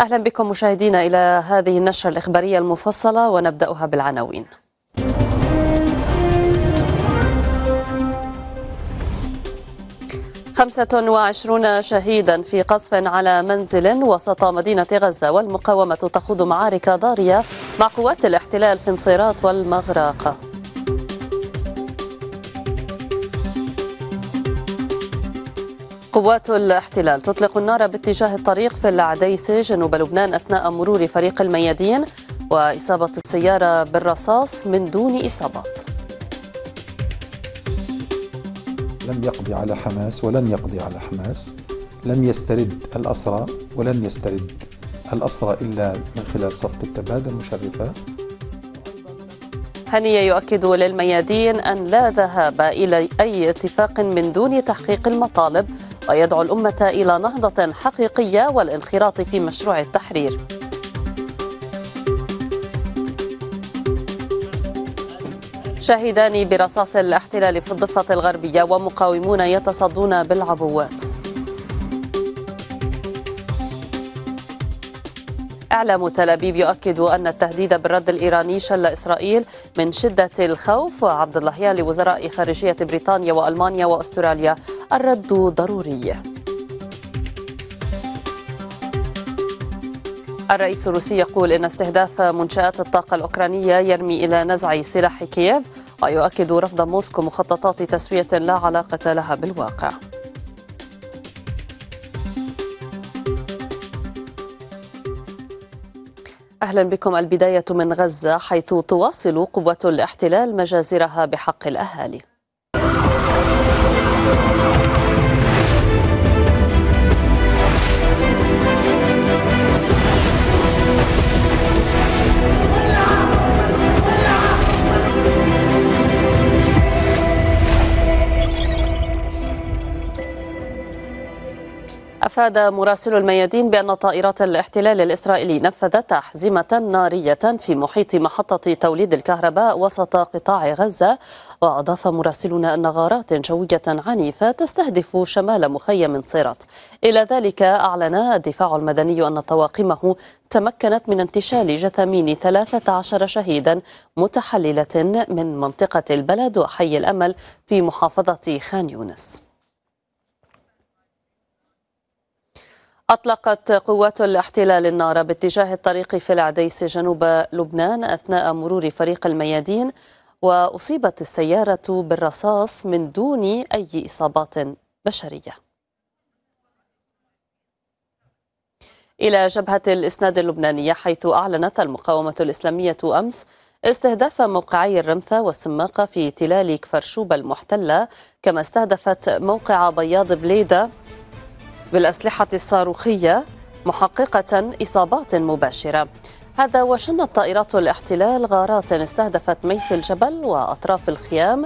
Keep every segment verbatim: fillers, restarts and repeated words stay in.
أهلا بكم مشاهدينا إلى هذه النشرة الإخبارية المفصلة ونبدأها بالعناوين. خمسة وعشرون شهيدا في قصف على منزل وسط مدينة غزة، والمقاومة تخوض معارك ضارية مع قوات الاحتلال في النصيرات والمغراقة. قوات الاحتلال تطلق النار باتجاه الطريق في العديس جنوب لبنان أثناء مرور فريق الميادين، وإصابة السيارة بالرصاص من دون إصابات. لم يقضي على حماس ولن يقضي على حماس، لم يسترد الأسرى ولن يسترد الأسرى إلا من خلال صفقة تبادل مشرفة. هنية يؤكد للميادين أن لا ذهاب إلى أي اتفاق من دون تحقيق المطالب، ويدعو الأمة إلى نهضة حقيقية والانخراط في مشروع التحرير. شاهدان برصاص الاحتلال في الضفة الغربية ومقاومون يتصدون بالعبوات. إعلام تل أبيب يؤكد أن التهديد بالرد الإيراني شل إسرائيل من شدة الخوف. وعبد اللهيان لوزراء خارجية بريطانيا وألمانيا وأستراليا: الرد ضروري. الرئيس الروسي يقول إن استهداف منشآت الطاقة الأوكرانية يرمي إلى نزع سلاح كييف، ويؤكد رفض موسكو مخططات تسوية لا علاقة لها بالواقع. أهلا بكم. البداية من غزة، حيث تواصل قوة الاحتلال مجازرها بحق الأهالي. أفاد مراسل الميادين بأن طائرات الاحتلال الإسرائيلي نفذت أحزمة نارية في محيط محطة توليد الكهرباء وسط قطاع غزة. وأضاف مراسلنا أن غارات جوية عنيفة تستهدف شمال مخيم نصيرات. إلى ذلك أعلن الدفاع المدني أن طواقمه تمكنت من انتشال جثمين ثلاثة عشر شهيدا متحللة من منطقة البلد وحي الأمل في محافظة خان يونس. أطلقت قوات الاحتلال النار باتجاه الطريق في العديس جنوب لبنان أثناء مرور فريق الميادين، وأصيبت السيارة بالرصاص من دون أي إصابات بشرية. إلى جبهة الإسناد اللبنانية، حيث أعلنت المقاومة الإسلامية أمس استهداف موقعي الرمثة والسماقة في تلال كفرشوب المحتلة، كما استهدفت موقع بياض بليدة بالأسلحة الصاروخية، محققة إصابات مباشرة. هذا وشنت طائرات الاحتلال غارات استهدفت ميس الجبل وأطراف الخيام،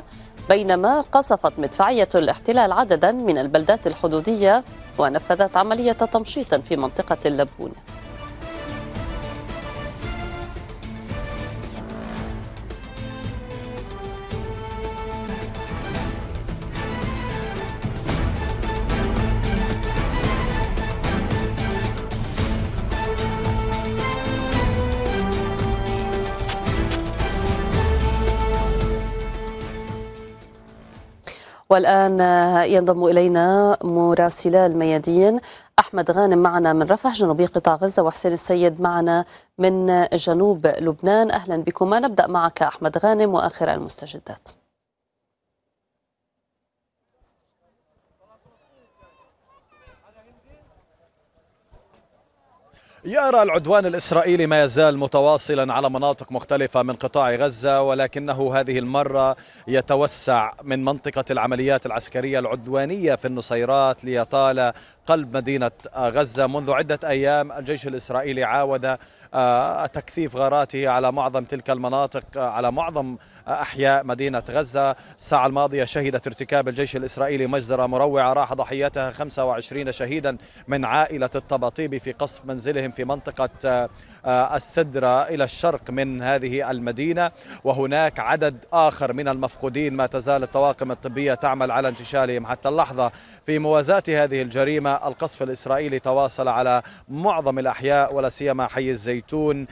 بينما قصفت مدفعية الاحتلال عددا من البلدات الحدودية ونفذت عملية تمشيط في منطقة اللبون. والآن ينضم إلينا مراسلا الميادين أحمد غانم معنا من رفح جنوبي قطاع غزة، وحسين السيد معنا من جنوب لبنان. أهلا بكما. نبدأ معك أحمد غانم وآخر المستجدات. يرى العدوان الإسرائيلي ما يزال متواصلا على مناطق مختلفة من قطاع غزة، ولكنه هذه المرة يتوسع من منطقة العمليات العسكرية العدوانية في النصيرات ليطال قلب مدينة غزة. منذ عدة أيام الجيش الإسرائيلي عاود تكثيف غاراته على معظم تلك المناطق، على معظم أحياء مدينة غزة. الساعة الماضية شهدت ارتكاب الجيش الإسرائيلي مجزرة مروعة راح ضحيتها خمسة وعشرين شهيدا من عائلة الطباطيبي في قصف منزلهم في منطقة السدرة إلى الشرق من هذه المدينة، وهناك عدد آخر من المفقودين ما تزال الطواقم الطبية تعمل على انتشالهم حتى اللحظة. في موازاة هذه الجريمة القصف الإسرائيلي تواصل على معظم الأحياء ولا سيما حي الزيتون،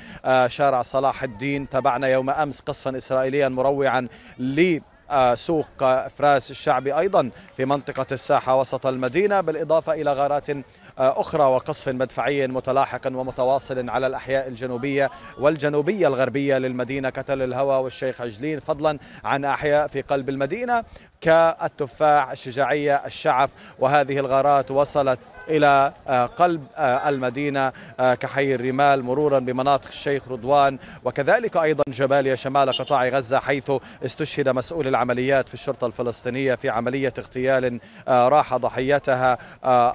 شارع صلاح الدين. تابعنا يوم أمس قصفا إسرائيليا مروعا ل سوق فراس الشعبي أيضا في منطقة الساحة وسط المدينة، بالإضافة إلى غارات أخرى وقصف مدفعي متلاحق ومتواصل على الأحياء الجنوبية والجنوبية الغربية للمدينة كتل الهوى والشيخ عجلين، فضلا عن أحياء في قلب المدينة كالتفاح، الشجاعية، الشعف. وهذه الغارات وصلت إلى قلب المدينة كحي الرمال مرورا بمناطق الشيخ رضوان وكذلك أيضا جباليا شمال قطاع غزة، حيث استشهد مسؤول العمليات في الشرطة الفلسطينية في عملية اغتيال راح ضحيتها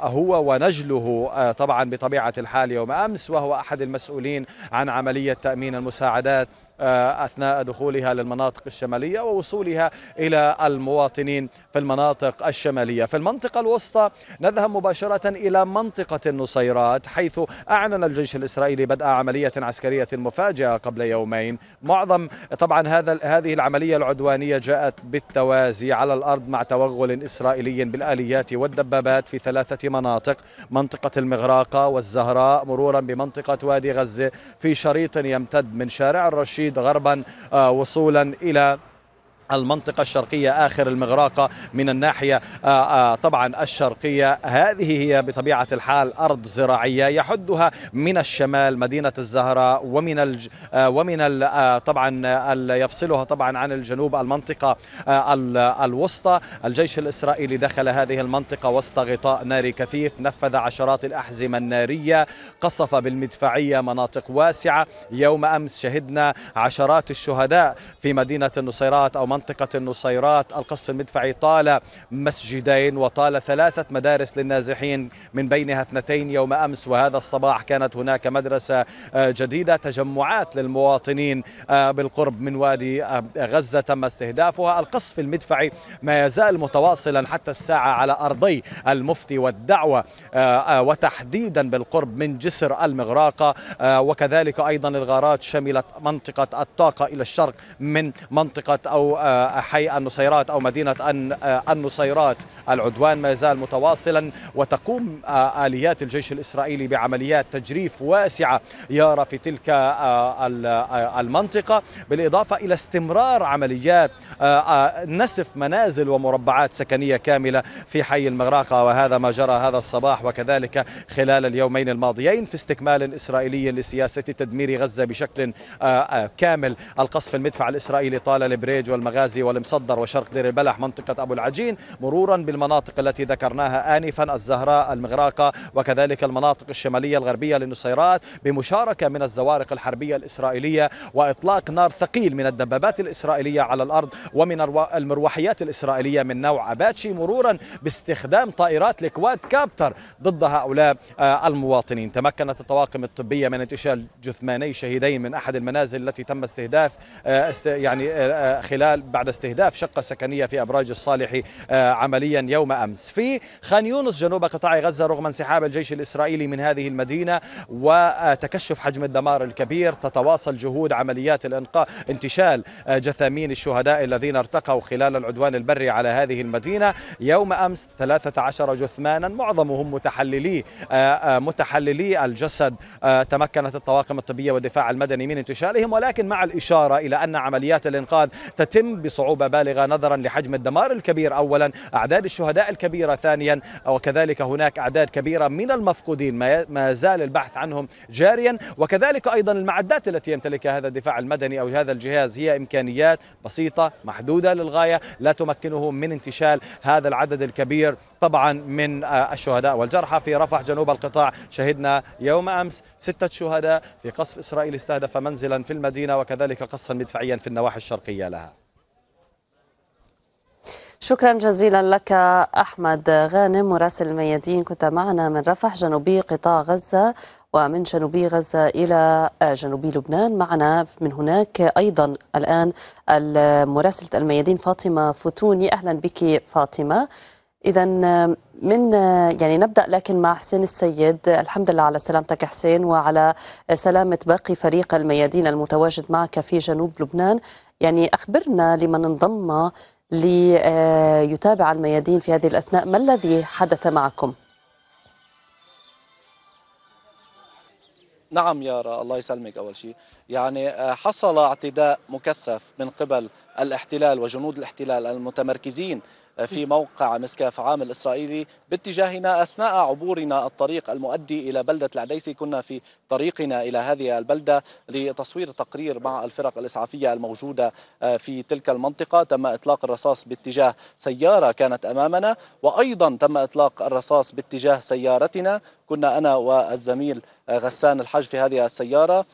هو ونجله طبعا بطبيعة الحال يوم أمس، وهو أحد المسؤولين عن عملية تأمين المساعدات أثناء دخولها للمناطق الشمالية ووصولها إلى المواطنين في المناطق الشمالية. في المنطقة الوسطى نذهب مباشرة إلى منطقة النصيرات، حيث أعلن الجيش الإسرائيلي بدء عملية عسكرية مفاجئة قبل يومين. معظم طبعا هذا هذه العملية العدوانية جاءت بالتوازي على الأرض مع توغل إسرائيلي بالآليات والدبابات في ثلاثة مناطق، منطقة المغراقة والزهراء مرورا بمنطقة وادي غزة في شريط يمتد من شارع الرشيد غربا وصولا إلى المنطقة الشرقية آخر المغراقة من الناحية آآ آآ طبعا الشرقية. هذه هي بطبيعة الحال أرض زراعية يحدها من الشمال مدينة الزهراء، ومن الج... ومن ال... طبعا ال... يفصلها طبعا عن الجنوب المنطقة ال... الوسطى. الجيش الإسرائيلي دخل هذه المنطقة وسط غطاء ناري كثيف، نفذ عشرات الأحزمة النارية، قصف بالمدفعية مناطق واسعة. يوم أمس شهدنا عشرات الشهداء في مدينة النصيرات أو منطقة النصيرات. القصف المدفعي طال مسجدين وطال ثلاثة مدارس للنازحين من بينها اثنتين يوم أمس، وهذا الصباح كانت هناك مدرسة جديدة. تجمعات للمواطنين بالقرب من وادي غزة تم استهدافها. القصف المدفعي ما يزال متواصلا حتى الساعة على أرضي المفتي والدعوة وتحديدا بالقرب من جسر المغراقة، وكذلك أيضا الغارات شملت منطقة الطاقة إلى الشرق من منطقة أو حي النصيرات أو مدينة النصيرات. العدوان ما يزال متواصلا، وتقوم آليات الجيش الإسرائيلي بعمليات تجريف واسعة يارى في تلك المنطقة، بالإضافة إلى استمرار عمليات نسف منازل ومربعات سكنية كاملة في حي المغراقة، وهذا ما جرى هذا الصباح وكذلك خلال اليومين الماضيين. في استكمال إسرائيلي لسياسة تدمير غزة بشكل كامل، القصف المدفع الإسرائيلي طال البريج والمغازي والمصدر وشرق دير البلح، منطقة أبو العجين مرورا بالمناطق التي ذكرناها آنفا، الزهراء، المغراقة، وكذلك المناطق الشمالية الغربية للنصيرات، بمشاركة من الزوارق الحربية الإسرائيلية وإطلاق نار ثقيل من الدبابات الإسرائيلية على الأرض ومن المروحيات الإسرائيلية من نوع أباتشي، مرورا باستخدام طائرات الكواد كابتر ضد هؤلاء المواطنين. تمكنت الطواقم الطبية من انتشال جثماني شهيدين من أحد المنازل التي تم استهداف يعني خلال بعد استهداف شقة سكنية في أبراج الصالحي عمليا يوم أمس. في خان يونس جنوب قطاع غزة، رغم انسحاب الجيش الإسرائيلي من هذه المدينة وتكشف حجم الدمار الكبير، تتواصل جهود عمليات الإنقاذ انتشال جثامين الشهداء الذين ارتقوا خلال العدوان البري على هذه المدينة. يوم أمس ثلاثة عشر جثمانا معظمهم متحللي متحللي الجسد، تمكنت الطواقم الطبية والدفاع المدني من انتشالهم، ولكن مع الإشارة إلى أن عمليات الإنقاذ تتم بصعوبة بالغة نظرا لحجم الدمار الكبير أولا، أعداد الشهداء الكبيرة ثانيا، وكذلك هناك أعداد كبيرة من المفقودين ما زال البحث عنهم جاريا، وكذلك أيضا المعدات التي يمتلكها هذا الدفاع المدني أو هذا الجهاز هي إمكانيات بسيطة محدودة للغاية، لا تمكنه من انتشال هذا العدد الكبير طبعا من الشهداء والجرحى. في رفح جنوب القطاع شهدنا يوم أمس ستة شهداء في قصف إسرائيلي استهدف منزلا في المدينة وكذلك قصفا مدفعيا في النواحي الشرقية لها. شكرا جزيلا لك أحمد غانم مراسل الميادين، كنت معنا من رفح جنوبي قطاع غزة، ومن جنوبي غزة إلى جنوبي لبنان. معنا من هناك أيضا الآن مراسلة الميادين فاطمة فتوني. أهلا بك فاطمة. إذا من يعني نبدأ لكن مع حسين السيد. الحمد لله على سلامتك حسين وعلى سلامة باقي فريق الميادين المتواجد معك في جنوب لبنان. يعني أخبرنا لمن انضم ليتابع الميادين في هذه الأثناء ما الذي حدث معكم؟ نعم يارا، الله يسلمك. أول شيء يعني حصل اعتداء مكثف من قبل الاحتلال وجنود الاحتلال المتمركزين في موقع مسكاف عام الإسرائيلي باتجاهنا أثناء عبورنا الطريق المؤدي إلى بلدة العديسي. كنا في طريقنا إلى هذه البلدة لتصوير تقرير مع الفرق الإسعافية الموجودة في تلك المنطقة. تم إطلاق الرصاص باتجاه سيارة كانت أمامنا، وأيضا تم إطلاق الرصاص باتجاه سيارتنا. كنا أنا والزميل غسان الحج في هذه السيارة.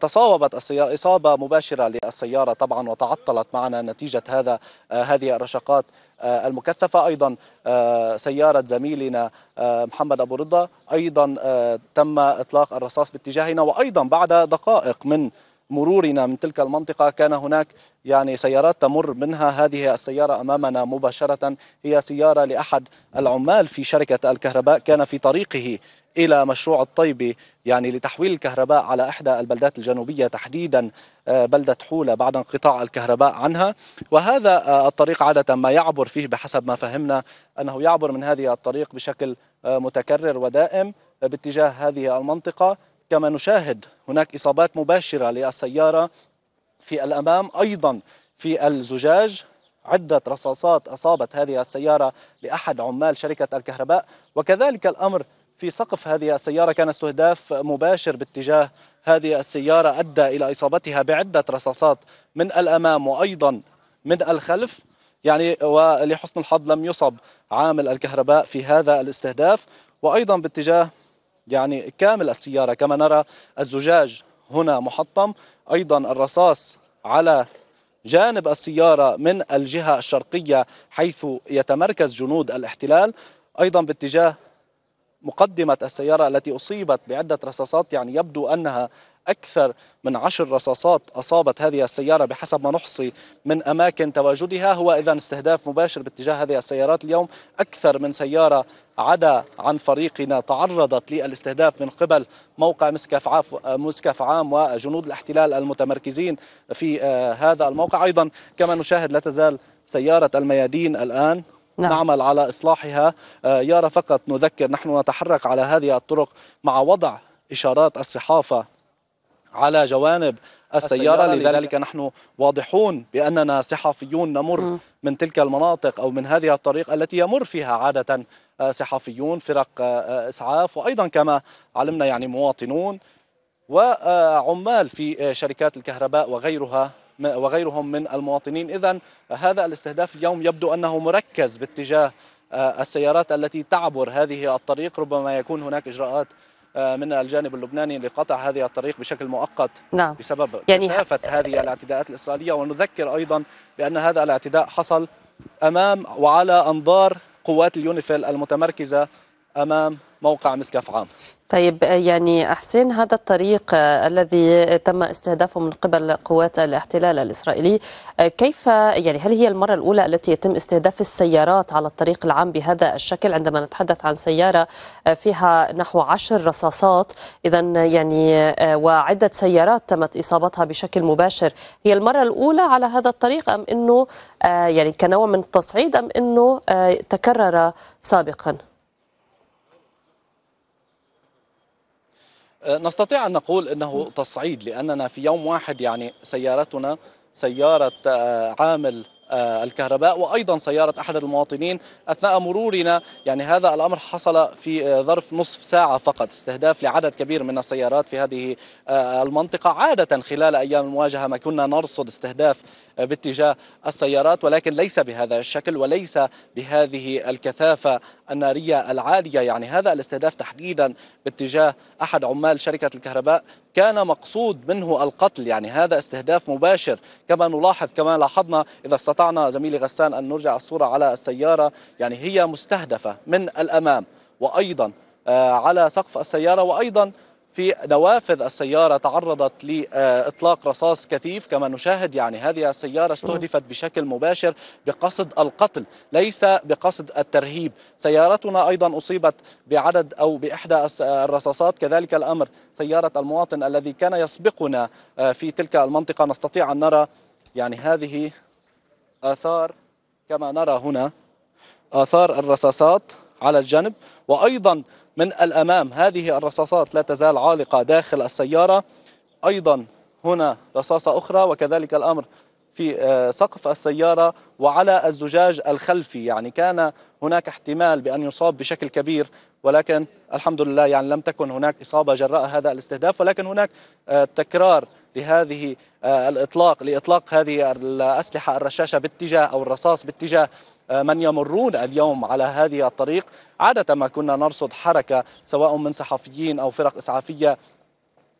تصاوبت السيارة إصابة مباشرة للسيارة طبعا، وتعطلت معنا نتيجة هذا هذه الرشقات المكثفة. أيضا سيارة زميلنا محمد أبو رضا أيضا تم إطلاق الرصاص باتجاهنا. وأيضا بعد دقائق من مرورنا من تلك المنطقة كان هناك يعني سيارات تمر، منها هذه السيارة أمامنا مباشرة، هي سيارة لأحد العمال في شركة الكهرباء كان في طريقه إلى مشروع الطيبة يعني لتحويل الكهرباء على إحدى البلدات الجنوبية تحديدا بلدة حولة بعد انقطاع الكهرباء عنها. وهذا الطريق عادة ما يعبر فيه بحسب ما فهمنا أنه يعبر من هذه الطريق بشكل متكرر ودائم باتجاه هذه المنطقة. كما نشاهد هناك إصابات مباشرة للسيارة في الأمام، أيضا في الزجاج عدة رصاصات أصابت هذه السيارة لأحد عمال شركة الكهرباء. وكذلك الأمر في سقف هذه السيارة، كان استهداف مباشر باتجاه هذه السيارة أدى إلى إصابتها بعدة رصاصات من الأمام وأيضا من الخلف يعني. ولحسن الحظ لم يصب عامل الكهرباء في هذا الاستهداف. وأيضا باتجاه يعني كامل السيارة كما نرى الزجاج هنا محطم، أيضا الرصاص على جانب السيارة من الجهة الشرقية حيث يتمركز جنود الاحتلال، أيضا باتجاه مقدمة السيارة التي أصيبت بعدة رصاصات. يعني يبدو أنها أكثر من عشر رصاصات أصابت هذه السيارة بحسب ما نحصي من أماكن تواجدها. هو إذن استهداف مباشر باتجاه هذه السيارات اليوم. أكثر من سيارة عدا عن فريقنا تعرضت للاستهداف من قبل موقع مسكاف عام وجنود الاحتلال المتمركزين في هذا الموقع. أيضا كما نشاهد لا تزال سيارة الميادين الآن نعم. نعمل على إصلاحها يارا. فقط نذكر نحن نتحرك على هذه الطرق مع وضع إشارات الصحافة على جوانب السيارة, السيارة لذلك نحن واضحون بأننا صحفيون نمر م. من تلك المناطق أو من هذه الطريق التي يمر فيها عادة صحفيون فرق إسعاف، وأيضا كما علمنا يعني مواطنون وعمال في شركات الكهرباء وغيرها وغيرهم من المواطنين. إذن هذا الاستهداف اليوم يبدو أنه مركز باتجاه السيارات التي تعبر هذه الطريق. ربما يكون هناك إجراءات من الجانب اللبناني لقطع هذه الطريق بشكل مؤقت نعم. بسبب يعني كثافة هذه الاعتداءات الإسرائيلية. ونذكر أيضا بأن هذا الاعتداء حصل أمام وعلى أنظار قوات اليونيفيل المتمركزة أمام موقع مسكاف عام. طيب يعني حسين، هذا الطريق الذي تم استهدافه من قبل قوات الاحتلال الإسرائيلي، كيف يعني هل هي المرة الأولى التي يتم استهداف السيارات على الطريق العام بهذا الشكل؟ عندما نتحدث عن سيارة فيها نحو عشر رصاصات إذا يعني وعدة سيارات تمت إصابتها بشكل مباشر، هي المرة الأولى على هذا الطريق أم أنه يعني كنوع من التصعيد أم أنه تكرر سابقا؟ نستطيع أن نقول أنه تصعيد لأننا في يوم واحد يعني سيارتنا سيارة عامل الكهرباء وأيضا سيارة أحد المواطنين أثناء مرورنا. يعني هذا الأمر حصل في ظرف نصف ساعة فقط، استهداف لعدد كبير من السيارات في هذه المنطقة. عادة خلال أيام المواجهة ما كنا نرصد استهداف باتجاه السيارات، ولكن ليس بهذا الشكل وليس بهذه الكثافة النارية العالية. يعني هذا الاستهداف تحديدا باتجاه أحد عمال شركة الكهرباء كان مقصود منه القتل، يعني هذا استهداف مباشر كما نلاحظ كما لاحظنا. إذا استطعنا زميلي غسان أن نرجع الصورة على السيارة، يعني هي مستهدفة من الأمام وأيضا على سقف السيارة وأيضا في نوافذ السيارة تعرضت لإطلاق رصاص كثيف كما نشاهد. يعني هذه السيارة استهدفت بشكل مباشر بقصد القتل ليس بقصد الترهيب. سيارتنا أيضا أصيبت بعدد أو بإحدى الرصاصات، كذلك الأمر سيارة المواطن الذي كان يسبقنا في تلك المنطقة. نستطيع أن نرى يعني هذه آثار كما نرى هنا آثار الرصاصات على الجنب وأيضا من الأمام، هذه الرصاصات لا تزال عالقة داخل السيارة. أيضا هنا رصاصة أخرى وكذلك الأمر في سقف السيارة وعلى الزجاج الخلفي. يعني كان هناك احتمال بأن يصاب بشكل كبير، ولكن الحمد لله يعني لم تكن هناك إصابة جراء هذا الاستهداف، ولكن هناك تكرار لهذه الإطلاق لإطلاق هذه الأسلحة الرشاشة باتجاه أو الرصاص باتجاه من يمرون اليوم على هذه الطريق. عادة ما كنا نرصد حركة سواء من صحفيين أو فرق إسعافية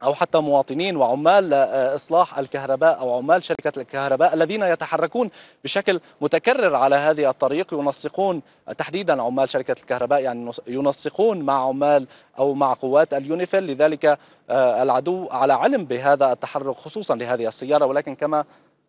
أو حتى مواطنين وعمال إصلاح الكهرباء أو عمال شركة الكهرباء الذين يتحركون بشكل متكرر على هذه الطريق، ينسقون تحديدا عمال شركة الكهرباء، يعني ينسقون مع عمال أو مع قوات اليونيفيل. لذلك العدو على علم بهذا التحرك خصوصا لهذه السيارة، ولكن كما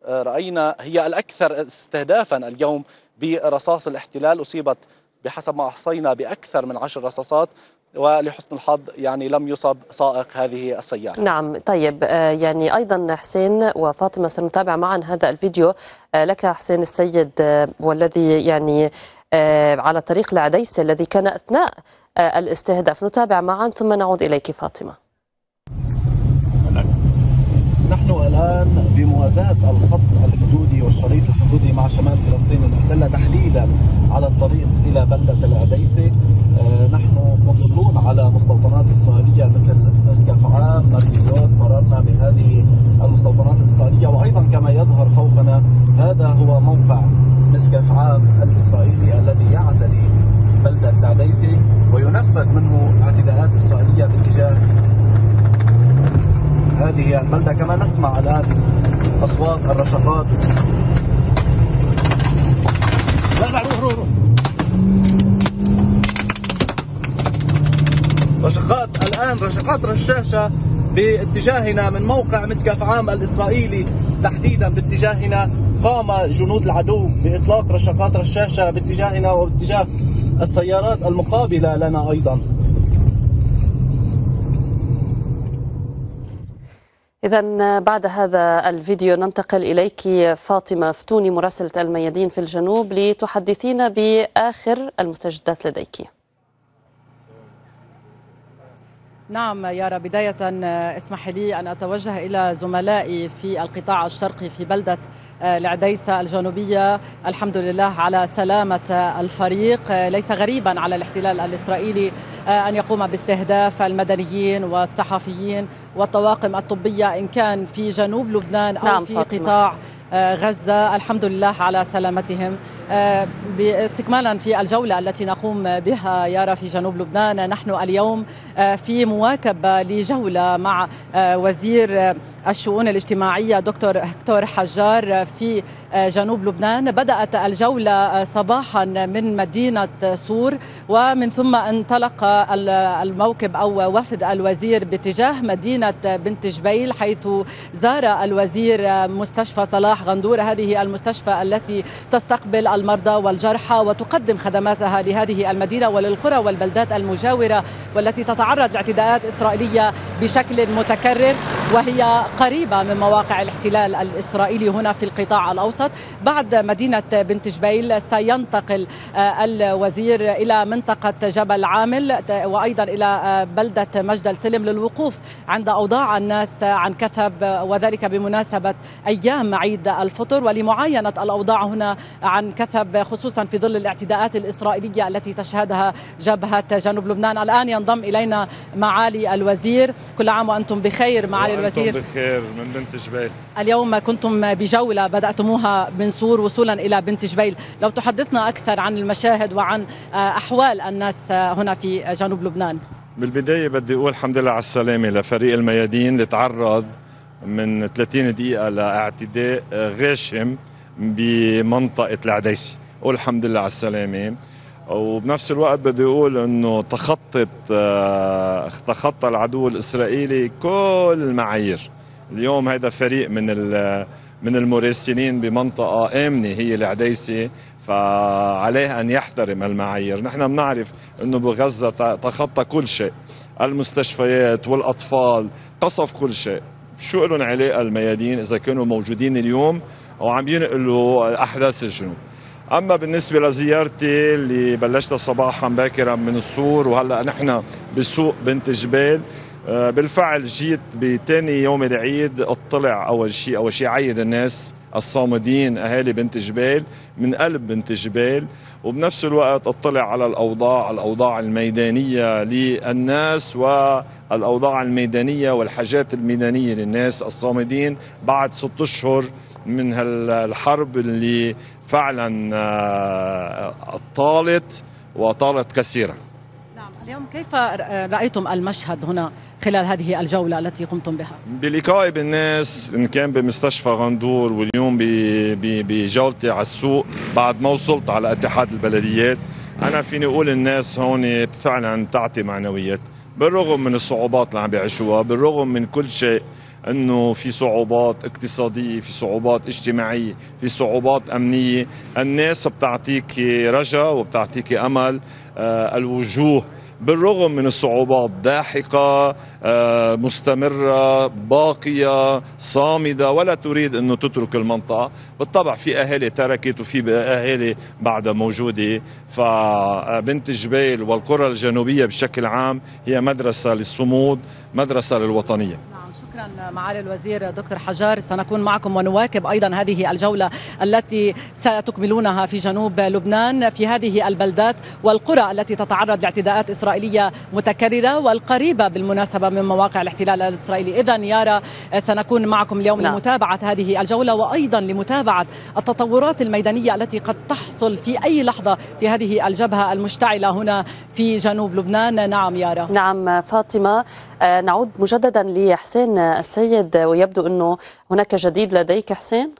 رأينا هي الأكثر استهدافا اليوم برصاص الاحتلال. أصيبت بحسب ما أحصينا بأكثر من عشر رصاصات، ولحسن الحظ يعني لم يصب سائق هذه السيارة. نعم طيب، يعني أيضا حسين وفاطمة سنتابع معا هذا الفيديو لك حسين السيد، والذي يعني على طريق العديسة الذي كان أثناء الاستهداف. نتابع معا ثم نعود إليك فاطمة. نحن الآن بموازاة الخط الحدودي والشريط الحدودي مع شمال فلسطين المحتلة، تحديدا على الطريق إلى بلدة العديسة. نحن مطلون على مستوطنات إسرائيلية مثل مسكف عام، ناريوت، مررنا بهذه المستوطنات الإسرائيلية، وأيضا كما يظهر فوقنا هذا هو موقع مسكف عام الإسرائيلي الذي يعتلي بلدة العديسة وينفذ منه اعتداءات إسرائيلية باتجاه هذه البلدة. كما نسمع الآن أصوات الرشقات. لا لا روح روح رشقات الآن، رشقات رشاشة باتجاهنا من موقع مسكف عام الإسرائيلي تحديدا. باتجاهنا قام جنود العدو بإطلاق رشقات رشاشة باتجاهنا وباتجاه السيارات المقابلة لنا أيضا. إذا بعد هذا الفيديو ننتقل إليك فاطمة فتوني مراسلة الميادين في الجنوب لتحدثينا بآخر المستجدات لديك. نعم يارا، بداية اسمح لي أن أتوجه إلى زملائي في القطاع الشرقي في بلدة العديسة الجنوبية. الحمد لله على سلامة الفريق. ليس غريبا على الاحتلال الإسرائيلي أن يقوم باستهداف المدنيين والصحفيين والطواقم الطبية إن كان في جنوب لبنان أو نعم في فاطمة. قطاع غزة. الحمد لله على سلامتهم. باستكمالا في الجولة التي نقوم بها يارا في جنوب لبنان، نحن اليوم في مواكبة لجولة مع وزير الشؤون الاجتماعية دكتور هكتور حجار في جنوب لبنان. بدأت الجولة صباحا من مدينة صور، ومن ثم انطلق الموكب أو وفد الوزير باتجاه مدينة بنت جبيل، حيث زار الوزير مستشفى صلاح غندور. هذه المستشفى التي تستقبل المرضى والجرحى وتقدم خدماتها لهذه المدينة وللقرى والبلدات المجاورة والتي تتعرض لاعتداءات إسرائيلية بشكل متكرر، وهي قريبة من مواقع الاحتلال الإسرائيلي هنا في القطاع الأوسط. بعد مدينة بنت جبيل سينتقل الوزير إلى منطقة جبل عامل وأيضا إلى بلدة مجد السلم للوقوف عند أوضاع الناس عن كثب، وذلك بمناسبة أيام عيد الفطر، ولمعاينة الأوضاع هنا عن كثب خصوصا في ظل الاعتداءات الإسرائيلية التي تشهدها جبهة جنوب لبنان. الآن ينضم إلينا معالي الوزير. كل عام وأنتم بخير معالي الوزير. أنتم بخير من بنت جبيل. اليوم كنتم بجولة بدأتموها من سور وصولا إلى بنت جبيل، لو تحدثنا أكثر عن المشاهد وعن أحوال الناس هنا في جنوب لبنان. بالبداية بدي أقول الحمد لله على السلامة لفريق الميادين اللي تعرض من ثلاثين دقيقة لاعتداء غاشم بمنطقة العديسي، أقول الحمد لله على السلامة. وبنفس الوقت بدي أقول أنه تخطت تخطى العدو الإسرائيلي كل المعايير. اليوم هذا فريق من من المراسلين بمنطقة آمنة هي العديسي، فعليه أن يحترم المعايير. نحن بنعرف أنه بغزة تخطى كل شيء، المستشفيات والأطفال، قصف كل شيء. شو لهم علاقة الميادين إذا كانوا موجودين اليوم وعم ينقلوا أحداث الجنوب؟ أما بالنسبة لزيارتي اللي بلشتها صباحا باكرا من السور وهلأ نحن بسوق بنت جبال، بالفعل جيت بثاني يوم العيد. اطلع أول شيء أول شيء عيد الناس الصامدين أهالي بنت جبال من قلب بنت جبال، وبنفس الوقت اطلع على الأوضاع الأوضاع الميدانية للناس والأوضاع الميدانية والحاجات الميدانية للناس الصامدين بعد ست أشهر من هالحرب اللي فعلا طالت وطالت كثيرا. نعم، اليوم كيف رأيتم المشهد هنا خلال هذه الجولة التي قمتم بها؟ بلقائي بالناس إن كان بمستشفى غندور واليوم بجولتي على السوق بعد ما وصلت على اتحاد البلديات، أنا فيني أقول الناس هون فعلا تعطي معنويات بالرغم من الصعوبات اللي عم بيعيشوها، بالرغم من كل شيء. انه في صعوبات اقتصاديه، في صعوبات اجتماعيه، في صعوبات امنيه، الناس بتعطيك رجاء وبتعطيك امل. آه الوجوه بالرغم من الصعوبات ضاحكه، آه مستمره، باقيه، صامده، ولا تريد انه تترك المنطقه. بالطبع في اهالي تركت وفي اهالي بعدها موجوده، فبنت جبيل والقرى الجنوبيه بشكل عام هي مدرسه للصمود، مدرسه للوطنيه. شكرا معالي الوزير دكتور حجار، سنكون معكم ونواكب أيضا هذه الجولة التي ستكملونها في جنوب لبنان في هذه البلدات والقرى التي تتعرض لاعتداءات إسرائيلية متكررة والقريبة بالمناسبة من مواقع الاحتلال الإسرائيلي. إذن يارا سنكون معكم اليوم لا. لمتابعة هذه الجولة وأيضا لمتابعة التطورات الميدانية التي قد تحصل في أي لحظة في هذه الجبهة المشتعلة هنا في جنوب لبنان. نعم يارا. نعم فاطمة، نعود مجددا لحسين السيد ويبدو أنه هناك جديد لديك حسين.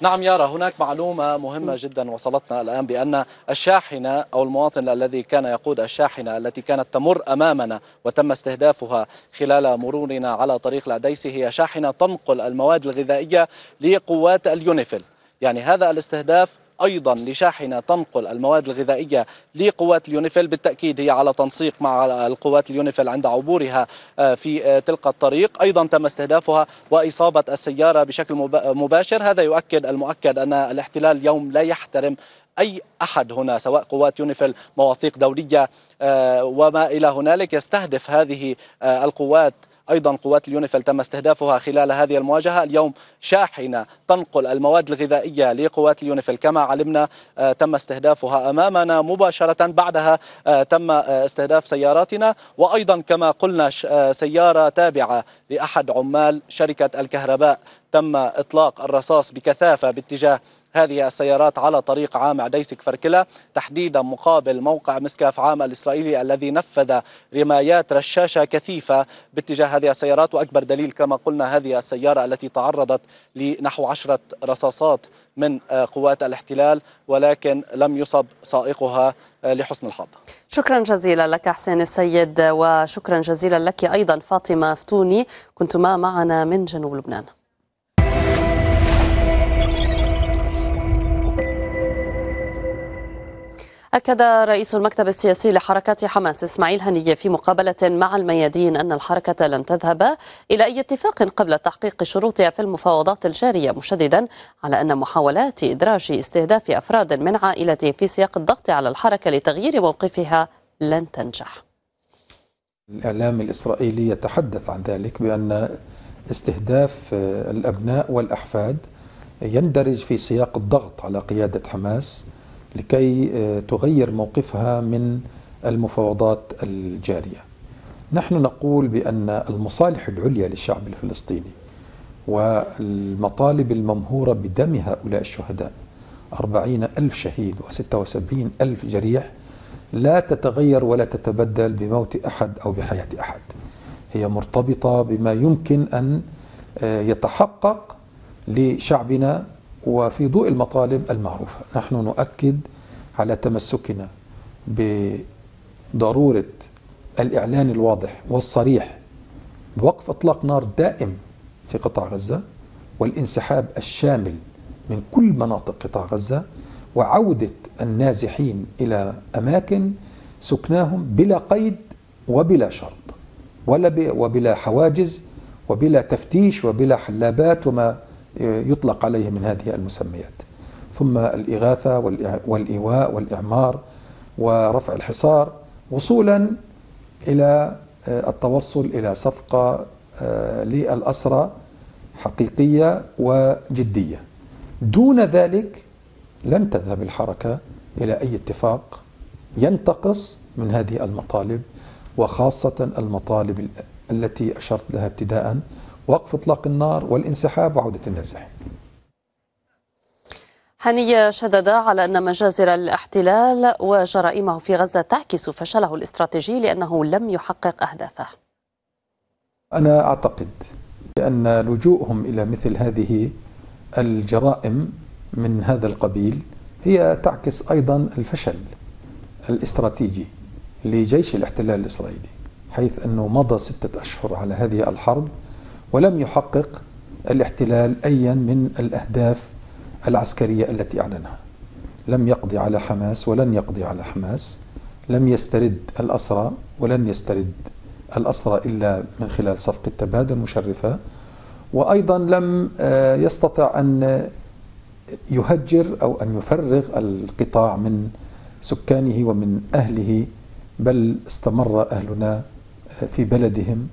نعم يارا، هناك معلومة مهمة جدا وصلتنا الآن بأن الشاحنة أو المواطن الذي كان يقود الشاحنة التي كانت تمر أمامنا وتم استهدافها خلال مرورنا على طريق العديسي هي شاحنة تنقل المواد الغذائية لقوات اليونيفيل. يعني هذا الاستهداف أيضا لشاحنة تنقل المواد الغذائية لقوات اليونيفيل، بالتأكيد هي على تنسيق مع القوات اليونيفيل عند عبورها في تلك الطريق. أيضا تم استهدافها وإصابة السيارة بشكل مباشر. هذا يؤكد المؤكد أن الاحتلال اليوم لا يحترم أي أحد هنا، سواء قوات يونيفيل، مواثيق دولية وما إلى هنالك. يستهدف هذه القوات، أيضا قوات اليونيفيل تم استهدافها خلال هذه المواجهة. اليوم شاحنة تنقل المواد الغذائية لقوات اليونيفيل كما علمنا تم استهدافها أمامنا مباشرة، بعدها تم استهداف سياراتنا، وأيضا كما قلنا سيارة تابعة لأحد عمال شركة الكهرباء تم إطلاق الرصاص بكثافة باتجاه هذه السيارات على طريق عام عديسي كفركلة، تحديدا مقابل موقع مسكاف عام الإسرائيلي الذي نفذ رمايات رشاشة كثيفة باتجاه هذه السيارات. وأكبر دليل كما قلنا هذه السيارة التي تعرضت لنحو عشرة رصاصات من قوات الاحتلال، ولكن لم يصب سائقها لحسن الحظ. شكرا جزيلا لك حسين السيد، وشكرا جزيلا لك أيضا فاطمة فتوني، كنتما معنا من جنوب لبنان. أكد رئيس المكتب السياسي لحركة حماس إسماعيل هنية في مقابلة مع الميادين أن الحركة لن تذهب إلى أي اتفاق قبل تحقيق شروطها في المفاوضات الجارية، مشددا على أن محاولات إدراج استهداف أفراد من عائلته في سياق الضغط على الحركة لتغيير موقفها لن تنجح. الإعلام الإسرائيلي يتحدث عن ذلك بأن استهداف الأبناء والأحفاد يندرج في سياق الضغط على قيادة حماس لكي تغير موقفها من المفاوضات الجارية، نحن نقول بأن المصالح العليا للشعب الفلسطيني والمطالب الممهورة بدم هؤلاء الشهداء أربعين ألف شهيد وستة وسبعين ألف جريح لا تتغير ولا تتبدل بموت أحد أو بحياة أحد، هي مرتبطة بما يمكن أن يتحقق لشعبنا وفي ضوء المطالب المعروفة. نحن نؤكد على تمسكنا بضرورة الإعلان الواضح والصريح بوقف إطلاق نار دائم في قطاع غزة والانسحاب الشامل من كل مناطق قطاع غزة وعودة النازحين إلى أماكن سكناهم بلا قيد وبلا شرط ولا وبلا حواجز وبلا تفتيش وبلا حلابات وما يطلق عليه من هذه المسميات، ثم الإغاثة والإيواء والإعمار ورفع الحصار وصولا إلى التوصل إلى صفقة للأسرى حقيقية وجدية. دون ذلك لن تذهب الحركة إلى أي اتفاق ينتقص من هذه المطالب، وخاصة المطالب التي أشرت لها ابتداء، وقف إطلاق النار والانسحاب وعودة النازحين. هنية شدد على أن مجازر الاحتلال وجرائمه في غزة تعكس فشله الاستراتيجي لأنه لم يحقق أهدافه. أنا أعتقد بأن لجوءهم إلى مثل هذه الجرائم من هذا القبيل هي تعكس أيضا الفشل الاستراتيجي لجيش الاحتلال الإسرائيلي، حيث أنه مضى ستة أشهر على هذه الحرب ولم يحقق الاحتلال أيا من الأهداف العسكرية التي أعلنها. لم يقضي على حماس ولن يقضي على حماس، لم يسترد الأسرى ولن يسترد الأسرى إلا من خلال صفقة تبادل مشرفة، وأيضا لم يستطع أن يهجر أو أن يفرغ القطاع من سكانه ومن أهله، بل استمر أهلنا في بلدهم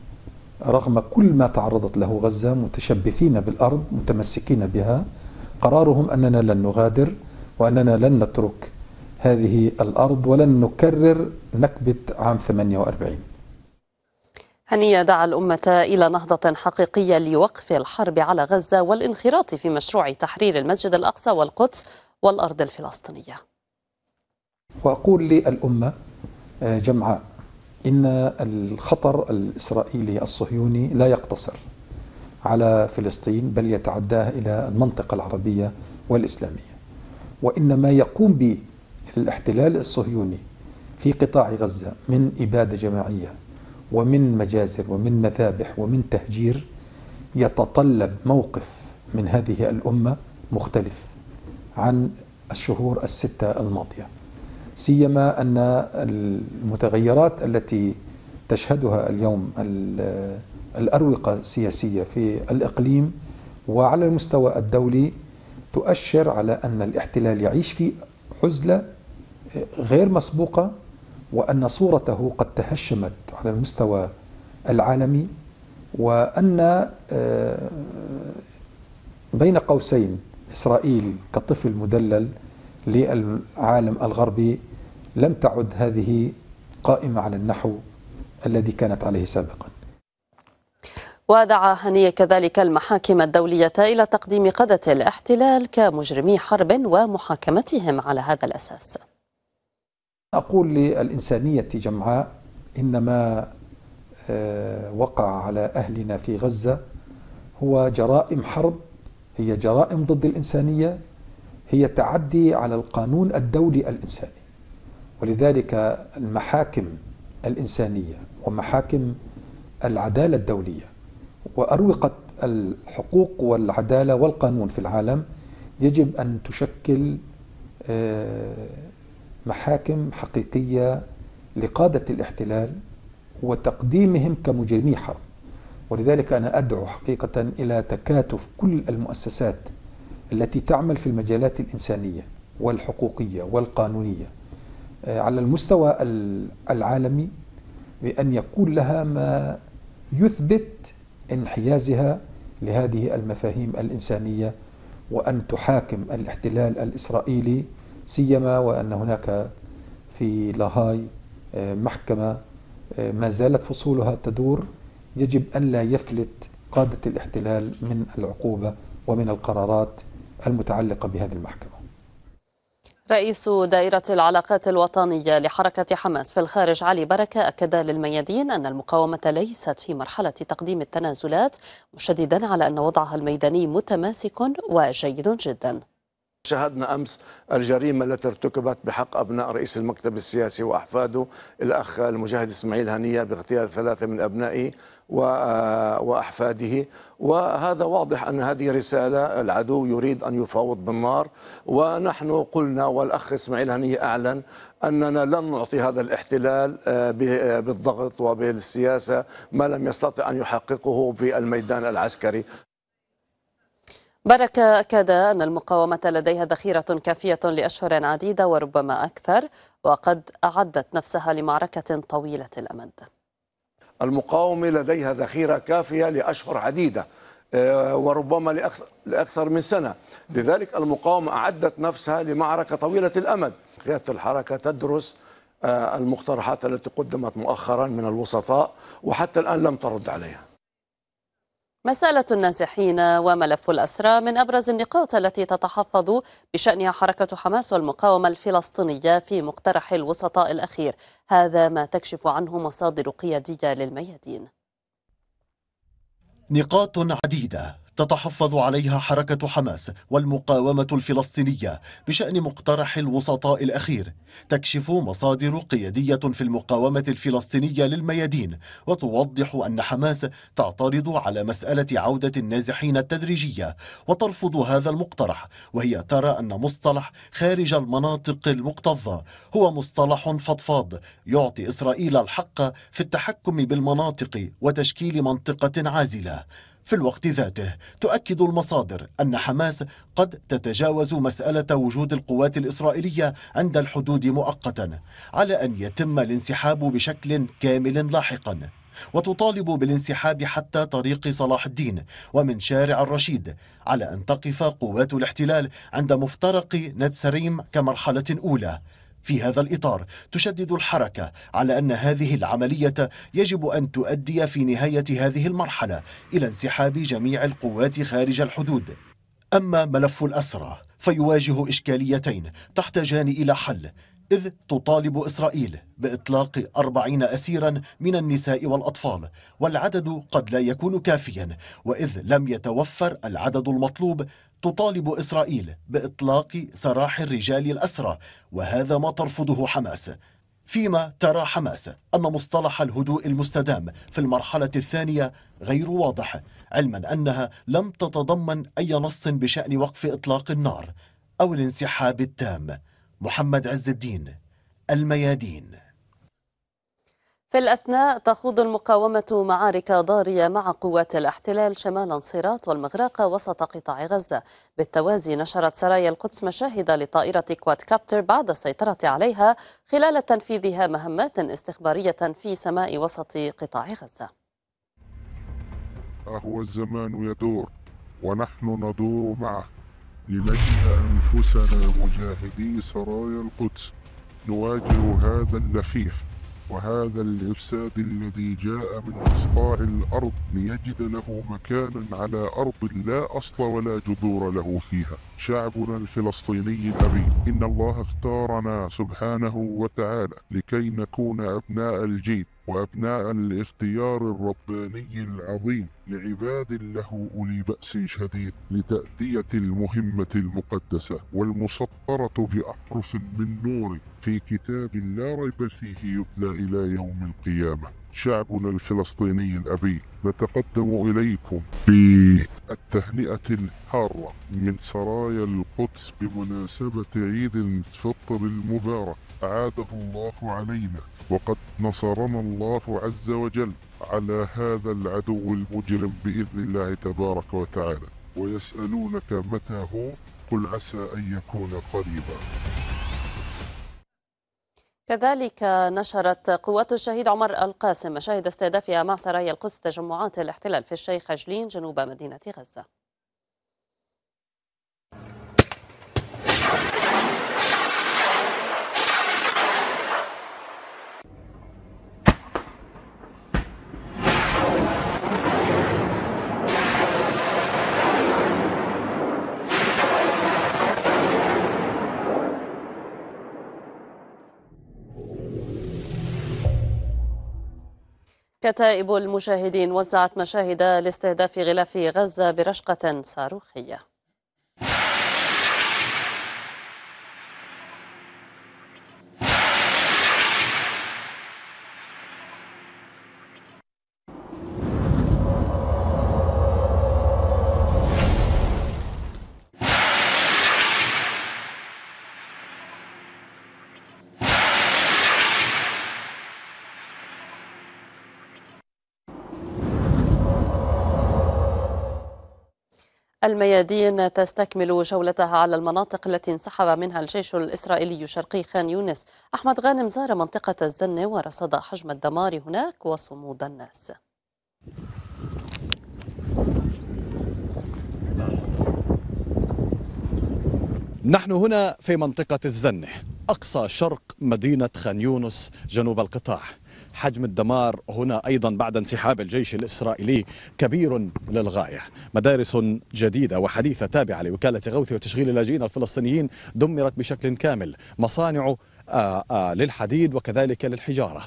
رغم كل ما تعرضت له غزة متشبثين بالأرض متمسكين بها. قرارهم أننا لن نغادر وأننا لن نترك هذه الأرض ولن نكرر نكبة عام ثمانية وأربعين. هنية دعا الأمة إلى نهضة حقيقية لوقف الحرب على غزة والانخراط في مشروع تحرير المسجد الأقصى والقدس والأرض الفلسطينية. وأقول للأمة جمعاء إن الخطر الإسرائيلي الصهيوني لا يقتصر على فلسطين بل يتعداه إلى المنطقة العربية والإسلامية، وإنما يقوم به الاحتلال الصهيوني في قطاع غزة من إبادة جماعية ومن مجازر ومن مذابح ومن تهجير يتطلب موقف من هذه الأمة مختلف عن الشهور الستة الماضية، سيما أن المتغيرات التي تشهدها اليوم الأروقة السياسية في الإقليم وعلى المستوى الدولي تؤشر على أن الاحتلال يعيش في عزلة غير مسبوقة، وأن صورته قد تهشمت على المستوى العالمي، وأن بين قوسين إسرائيل كطفل مدلل للعالم الغربي لم تعد هذه قائمة على النحو الذي كانت عليه سابقا. ودعا هنية كذلك المحاكم الدولية إلى تقديم قادة الاحتلال كمجرمي حرب ومحاكمتهم على هذا الأساس. أقول للإنسانية جمعاء إن ما وقع على أهلنا في غزة هو جرائم حرب، هي جرائم ضد الإنسانية، هي تعدي على القانون الدولي الإنساني، ولذلك المحاكم الإنسانية ومحاكم العدالة الدولية وأروقة الحقوق والعدالة والقانون في العالم يجب أن تشكل محاكم حقيقية لقادة الاحتلال وتقديمهم كمجرمي حرب. ولذلك أنا أدعو حقيقة إلى تكاتف كل المؤسسات التي تعمل في المجالات الإنسانية والحقوقية والقانونية على المستوى العالمي بأن يكون لها ما يثبت انحيازها لهذه المفاهيم الإنسانية، وأن تحاكم الاحتلال الإسرائيلي، سيما وأن هناك في لاهاي محكمة ما زالت فصولها تدور، يجب ألا يفلت قادة الاحتلال من العقوبة ومن القرارات المتعلقة بهذه المحكمة. رئيس دائرة العلاقات الوطنية لحركة حماس في الخارج علي بركة أكد للميادين أن المقاومة ليست في مرحلة تقديم التنازلات، مشددا على أن وضعها الميداني متماسك وجيد جدا. شاهدنا أمس الجريمة التي ارتكبت بحق أبناء رئيس المكتب السياسي وأحفاده الأخ المجاهد إسماعيل هنية باغتيال ثلاثة من أبنائه وأحفاده، وهذا واضح أن هذه رسالة العدو يريد أن يفاوض بالنار. ونحن قلنا والأخ إسماعيل هنية أعلن أننا لن نعطي هذا الاحتلال بالضغط وبالسياسة ما لم يستطع أن يحققه في الميدان العسكري. بركة أكد أن المقاومة لديها ذخيرة كافية لأشهر عديدة وربما أكثر، وقد أعدت نفسها لمعركة طويلة الأمد. المقاومة لديها ذخيرة كافية لأشهر عديدة وربما لأكثر من سنة، لذلك المقاومة أعدت نفسها لمعركة طويلة الأمد. قيادة الحركة تدرس المقترحات التي قدمت مؤخرا من الوسطاء وحتى الآن لم ترد عليها. مسألة النازحين وملف الأسرى من أبرز النقاط التي تتحفظ بشأنها حركة حماس والمقاومة الفلسطينية في مقترح الوسطاء الأخير، هذا ما تكشف عنه مصادر قيادية للميادين. نقاط عديدة تتحفظ عليها حركة حماس والمقاومة الفلسطينية بشأن مقترح الوسطاء الأخير، تكشف مصادر قيادية في المقاومة الفلسطينية للميادين، وتوضح أن حماس تعترض على مسألة عودة النازحين التدريجية وترفض هذا المقترح، وهي ترى أن مصطلح خارج المناطق المكتظة هو مصطلح فضفاض يعطي إسرائيل الحق في التحكم بالمناطق وتشكيل منطقة عازلة. في الوقت ذاته تؤكد المصادر أن حماس قد تتجاوز مسألة وجود القوات الإسرائيلية عند الحدود مؤقتا على أن يتم الانسحاب بشكل كامل لاحقا، وتطالب بالانسحاب حتى طريق صلاح الدين ومن شارع الرشيد، على أن تقف قوات الاحتلال عند مفترق نتسريم كمرحلة أولى. في هذا الإطار تشدد الحركة على أن هذه العملية يجب أن تؤدي في نهاية هذه المرحلة إلى انسحاب جميع القوات خارج الحدود. أما ملف الأسرى فيواجه إشكاليتين تحتاجان إلى حل، إذ تطالب إسرائيل بإطلاق أربعين أسيرا من النساء والأطفال، والعدد قد لا يكون كافيا، وإذ لم يتوفر العدد المطلوب تطالب إسرائيل بإطلاق سراح الرجال الأسرى، وهذا ما ترفضه حماس. فيما ترى حماس أن مصطلح الهدوء المستدام في المرحلة الثانية غير واضح، علما أنها لم تتضمن أي نص بشأن وقف إطلاق النار أو الانسحاب التام. محمد عز الدين، الميادين. في الأثناء تخوض المقاومة معارك ضارية مع قوات الاحتلال شمال النصيرات والمغرقة وسط قطاع غزة. بالتوازي نشرت سرايا القدس مشاهد لطائرة كواد كابتر بعد السيطرة عليها خلال تنفيذها مهمات استخبارية في سماء وسط قطاع غزة. هو الزمان يدور ونحن ندور معه لنجد أنفسنا مجاهدي سرايا القدس، نواجه هذا اللفيف وهذا الإفساد الذي جاء من إصقاع الأرض ليجد له مكانا على أرض لا أصل ولا جذور له فيها. شعبنا الفلسطيني الأبي، إن الله اختارنا سبحانه وتعالى لكي نكون أبناء الجيد وأبناء الاختيار الرباني العظيم لعباد له أولي بأس شديد لتأدية المهمة المقدسة والمسطرة بأحرف من نور في كتاب لا ريب فيه يتلى إلى يوم القيامة. شعبنا الفلسطيني الأبي، نتقدم إليكم بالتهنئة الحارة من سرايا القدس بمناسبة عيد الفطر المبارك. أعاده الله علينا وقد نصرنا الله عز وجل على هذا العدو المجرم بإذن الله تبارك وتعالى. ويسألونك متى هو، قل عسى أن يكون قريبا. كذلك نشرت قوات الشهيد عمر القاسم مشاهد استهدافها مع سرايا القدس تجمعات الاحتلال في الشيخ عجلين جنوب مدينة غزة. كتائب المشاهدين وزعت مشاهد لاستهداف غلاف غزة برشقة صاروخية. الميادين تستكمل جولتها على المناطق التي انسحب منها الجيش الإسرائيلي شرقي خان يونس. أحمد غانم زار منطقة الزنة ورصد حجم الدمار هناك وصمود الناس. نحن هنا في منطقة الزنة، أقصى شرق مدينة خان يونس جنوب القطاع. حجم الدمار هنا أيضا بعد انسحاب الجيش الإسرائيلي كبير للغاية. مدارس جديدة وحديثة تابعة لوكالة غوث وتشغيل اللاجئين الفلسطينيين دمرت بشكل كامل، مصانع آآ آآ للحديد وكذلك للحجارة،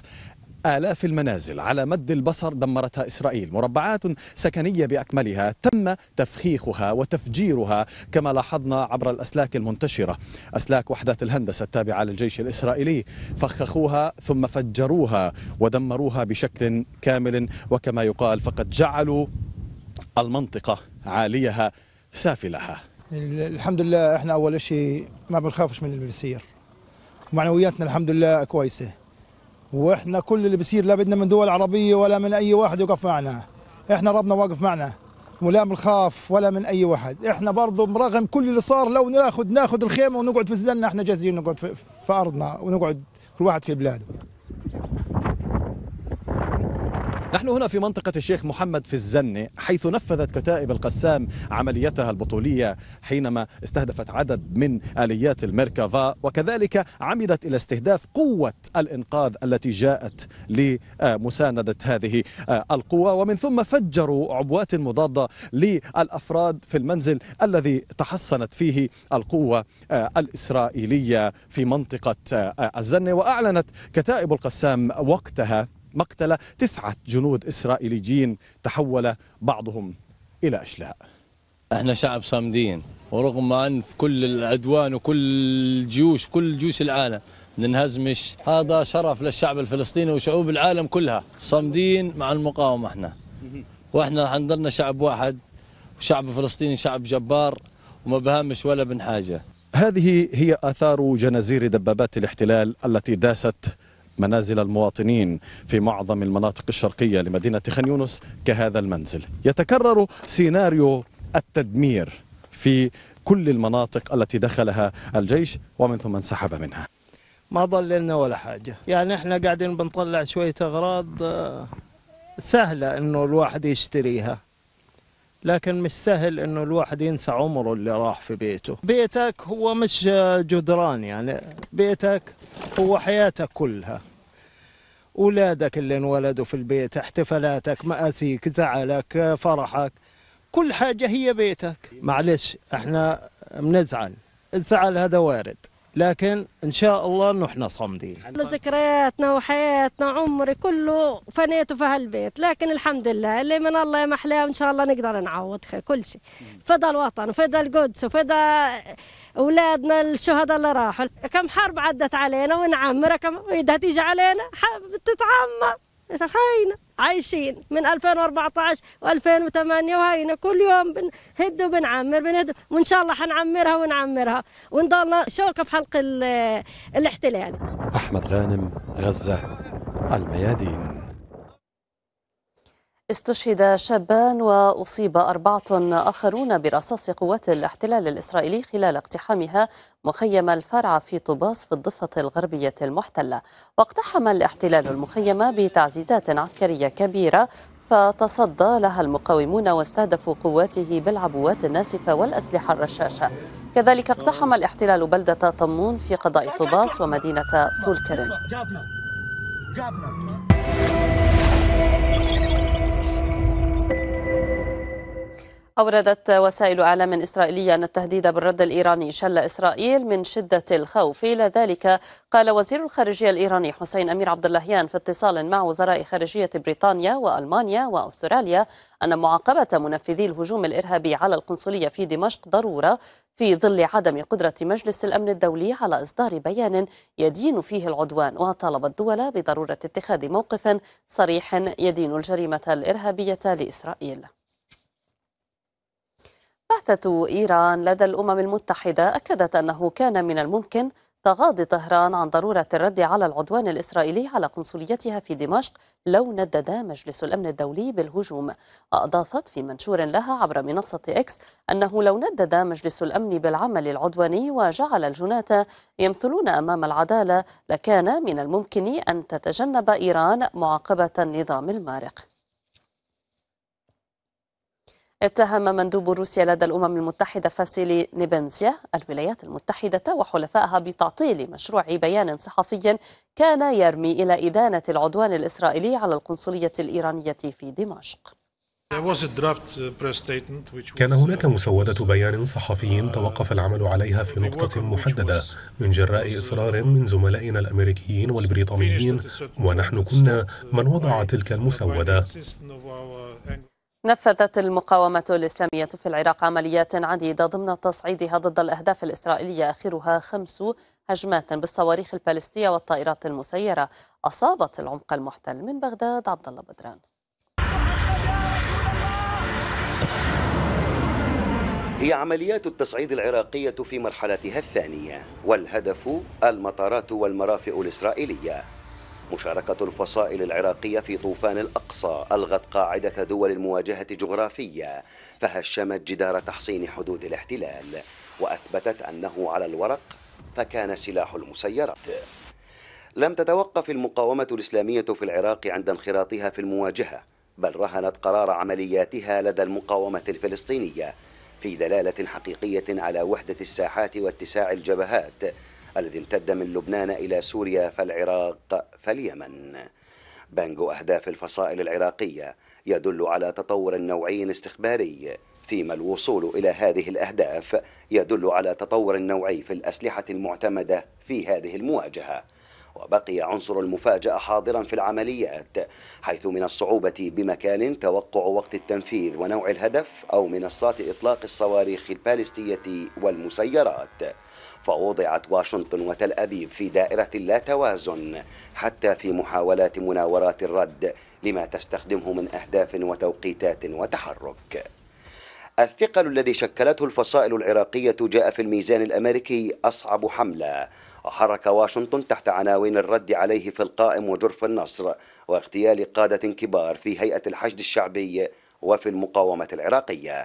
آلاف المنازل على مد البصر دمرتها إسرائيل، مربعات سكنية بأكملها تم تفخيخها وتفجيرها كما لاحظنا عبر الأسلاك المنتشرة، أسلاك وحدات الهندسة التابعة للجيش الإسرائيلي، فخخوها ثم فجروها ودمروها بشكل كامل، وكما يقال فقد جعلوا المنطقة عاليها سافلها. الحمد لله احنا أول شيء ما بنخافش من اللي بيصير، معنوياتنا الحمد لله كويسة، واحنا كل اللي بيصير لا بدنا من دول عربيه ولا من اي واحد يوقف معنا، احنا ربنا واقف معنا ولا بنخاف ولا من اي واحد، احنا برضه برغم كل اللي صار لو ناخذ ناخذ الخيمه ونقعد في الزلة احنا جاهزين نقعد في, في ارضنا ونقعد كل واحد في بلاده. نحن هنا في منطقة الشيخ محمد في الزنة، حيث نفذت كتائب القسام عمليتها البطولية حينما استهدفت عدد من آليات الميركافا، وكذلك عمدت إلى استهداف قوة الإنقاذ التي جاءت لمساندة هذه القوة، ومن ثم فجروا عبوات مضادة للأفراد في المنزل الذي تحصنت فيه القوة الإسرائيلية في منطقة الزنة. وأعلنت كتائب القسام وقتها مقتل تسعة جنود إسرائيليين تحول بعضهم إلى أشلاء. احنا شعب صامدين، ورغم أن في كل العدوان وكل الجيوش كل جيوش العالم ننهزمش، هذا شرف للشعب الفلسطيني وشعوب العالم كلها، صامدين مع المقاومة احنا، واحنا حنضلنا شعب واحد، وشعب فلسطيني شعب جبار وما بهامش ولا بن حاجة. هذه هي آثار جنازير دبابات الاحتلال التي داست منازل المواطنين في معظم المناطق الشرقية لمدينة خان يونس كهذا المنزل. يتكرر سيناريو التدمير في كل المناطق التي دخلها الجيش ومن ثم انسحب منها. ما ضل لنا ولا حاجة، يعني احنا قاعدين بنطلع شوية أغراض سهلة انه الواحد يشتريها، لكن مش سهل انه الواحد ينسى عمره اللي راح في بيته. بيتك هو مش جدران، يعني بيتك هو حياتك كلها، اولادك اللي انولدوا في البيت، احتفالاتك، مآسيك، زعلك، فرحك، كل حاجة هي بيتك. معلش احنا بنزعل، الزعل هذا وارد، لكن ان شاء الله انه احنا صامدين. ذكرياتنا وحياتنا عمري كله فنيته في هالبيت، لكن الحمد لله اللي من الله محلاه، وان شاء الله نقدر نعوض خير كل شيء، فدا الوطن وفدا القدس وفدا اولادنا الشهداء اللي راحوا. كم حرب عدت علينا ونعمر، كم بدها تيجي علينا تتعمر، هينا عايشين من ألفين وأربعة عشر وألفين وثمانية وهينا كل يوم بنهد وبنعمر بنهد، وإن شاء الله حنعمرها ونعمرها ونضلنا شوكة في حلق الاحتلال. أحمد غانم، غزة، الميادين. استشهد شابان وأصيب أربعة آخرون برصاص قوات الاحتلال الإسرائيلي خلال اقتحامها مخيم الفرع في طوباس في الضفة الغربية المحتلة، واقتحم الاحتلال المخيم بتعزيزات عسكرية كبيرة فتصدى لها المقاومون واستهدفوا قواته بالعبوات الناسفة والأسلحة الرشاشة. كذلك اقتحم الاحتلال بلدة طمون في قضاء طوباس ومدينة طول كرم. أوردت وسائل إعلام إسرائيلية أن التهديد بالرد الإيراني شل إسرائيل من شدة الخوف. إلى ذلك قال وزير الخارجية الإيراني حسين أمير عبد اللهيان في اتصال مع وزراء خارجية بريطانيا وألمانيا وأستراليا أن معاقبة منفذي الهجوم الإرهابي على القنصلية في دمشق ضرورة في ظل عدم قدرة مجلس الأمن الدولي على إصدار بيان يدين فيه العدوان، وطالب الدول بضرورة اتخاذ موقف صريح يدين الجريمة الإرهابية لإسرائيل. بعثة إيران لدى الأمم المتحدة أكدت أنه كان من الممكن تغاضي طهران عن ضرورة الرد على العدوان الإسرائيلي على قنصليتها في دمشق لو ندد مجلس الأمن الدولي بالهجوم. وأضافت في منشور لها عبر منصة إكس أنه لو ندد مجلس الأمن بالعمل العدواني وجعل الجنات يمثلون أمام العدالة لكان من الممكن أن تتجنب إيران معاقبة النظام المارق. اتهم مندوب روسيا لدى الأمم المتحدة فاسيلي نيبنزيا الولايات المتحدة وحلفائها بتعطيل مشروع بيان صحفي كان يرمي إلى إدانة العدوان الإسرائيلي على القنصلية الإيرانية في دمشق. كان هناك مسودة بيان صحفي توقف العمل عليها في نقطة محددة من جراء إصرار من زملائنا الأمريكيين والبريطانيين، ونحن كنا من وضع تلك المسودة. نفذت المقاومة الإسلامية في العراق عمليات عديدة ضمن تصعيدها ضد الأهداف الإسرائيلية، آخرها خمس هجمات بالصواريخ البالستية والطائرات المسيرة أصابت العمق المحتل. من بغداد عبدالله بدران. هي عمليات التصعيد العراقية في مرحلتها الثانية، والهدف المطارات والمرافئ الإسرائيلية. مشاركة الفصائل العراقية في طوفان الأقصى ألغت قاعدة دول المواجهة الجغرافية، فهشمت جدار تحصين حدود الاحتلال، وأثبتت أنه على الورق فكان سلاح المسيرات. لم تتوقف المقاومة الإسلامية في العراق عند انخراطها في المواجهة، بل رهنت قرار عملياتها لدى المقاومة الفلسطينية في دلالة حقيقية على وحدة الساحات واتساع الجبهات الذي امتد من لبنان إلى سوريا فالعراق فاليمن. بنج أهداف الفصائل العراقية يدل على تطور نوعي استخباري، فيما الوصول إلى هذه الأهداف يدل على تطور نوعي في الأسلحة المعتمدة في هذه المواجهة. وبقي عنصر المفاجأة حاضرا في العمليات، حيث من الصعوبة بمكان توقع وقت التنفيذ ونوع الهدف أو منصات إطلاق الصواريخ البالستية والمسيرات. فوضعت واشنطن وتل أبيب في دائرة لا توازن حتى في محاولات مناورات الرد لما تستخدمه من أهداف وتوقيتات وتحرك. الثقل الذي شكلته الفصائل العراقية جاء في الميزان الأمريكي أصعب حملة، وحرك واشنطن تحت عناوين الرد عليه في القائم وجرف النصر واغتيال قادة كبار في هيئة الحشد الشعبي وفي المقاومة العراقية.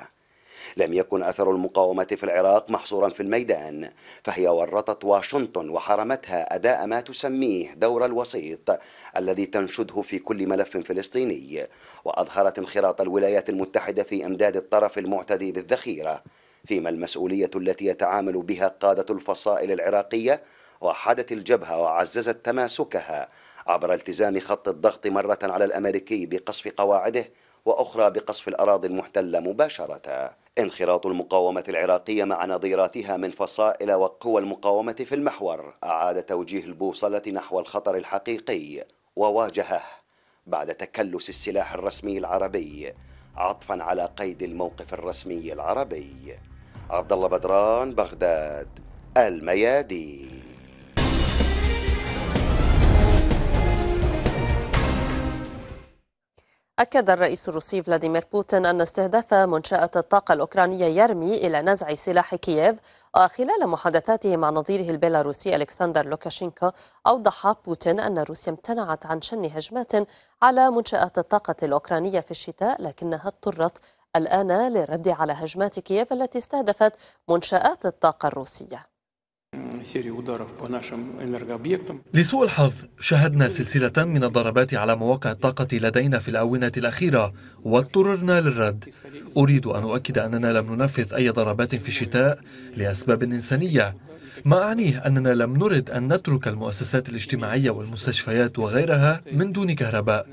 لم يكن أثر المقاومة في العراق محصورا في الميدان، فهي ورطت واشنطن وحرمتها أداء ما تسميه دور الوسيط الذي تنشده في كل ملف فلسطيني، وأظهرت انخراط الولايات المتحدة في إمداد الطرف المعتدي بالذخيرة، فيما المسؤولية التي يتعامل بها قادة الفصائل العراقية وحدت الجبهة وعززت تماسكها عبر التزام خط الضغط مرة على الأمريكي بقصف قواعده وأخرى بقصف الأراضي المحتلة مباشرة. انخراط المقاومة العراقية مع نظيراتها من فصائل وقوى المقاومة في المحور أعاد توجيه البوصلة نحو الخطر الحقيقي وواجهه بعد تكلس السلاح الرسمي العربي، عطفا على قيد الموقف الرسمي العربي. عبد الله بدران، بغداد، الميادين. أكد الرئيس الروسي فلاديمير بوتين أن استهداف منشأة الطاقة الأوكرانية يرمي إلى نزع سلاح كييف. وخلال محادثاته مع نظيره البيلاروسي ألكسندر لوكاشينكو أوضح بوتين أن روسيا امتنعت عن شن هجمات على منشآت الطاقة الأوكرانية في الشتاء، لكنها اضطرت الآن للرد على هجمات كييف التي استهدفت منشآت الطاقة الروسية. لسوء الحظ شهدنا سلسلة من الضربات على مواقع الطاقة لدينا في الآونة الأخيرة واضطررنا للرد. أريد أن أؤكد أننا لم ننفذ أي ضربات في الشتاء لأسباب إنسانية، ما أعنيه أننا لم نرد أن نترك المؤسسات الاجتماعية والمستشفيات وغيرها من دون كهرباء،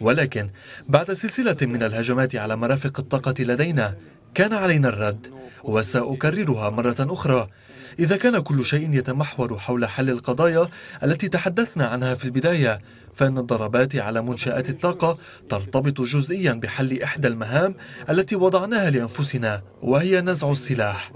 ولكن بعد سلسلة من الهجمات على مرافق الطاقة لدينا كان علينا الرد، وسأكررها مرة أخرى. إذا كان كل شيء يتمحور حول حل القضايا التي تحدثنا عنها في البداية، فإن الضربات على منشآت الطاقة ترتبط جزئيا بحل إحدى المهام التي وضعناها لأنفسنا، وهي نزع السلاح.